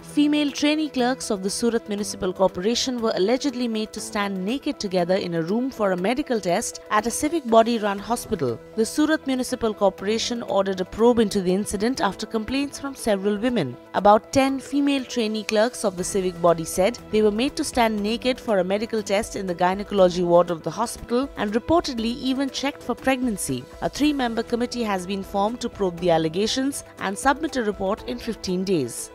Female trainee clerks of the Surat Municipal Corporation were allegedly made to stand naked together in a room for a medical test at a civic body-run hospital. The Surat Municipal Corporation ordered a probe into the incident after complaints from several women. About 10 female trainee clerks of the civic body said they were made to stand naked for a medical test in the gynecology ward of the hospital and reportedly even checked for pregnancy. A 3-member committee has been formed to probe the allegations and submit a report in 15 days.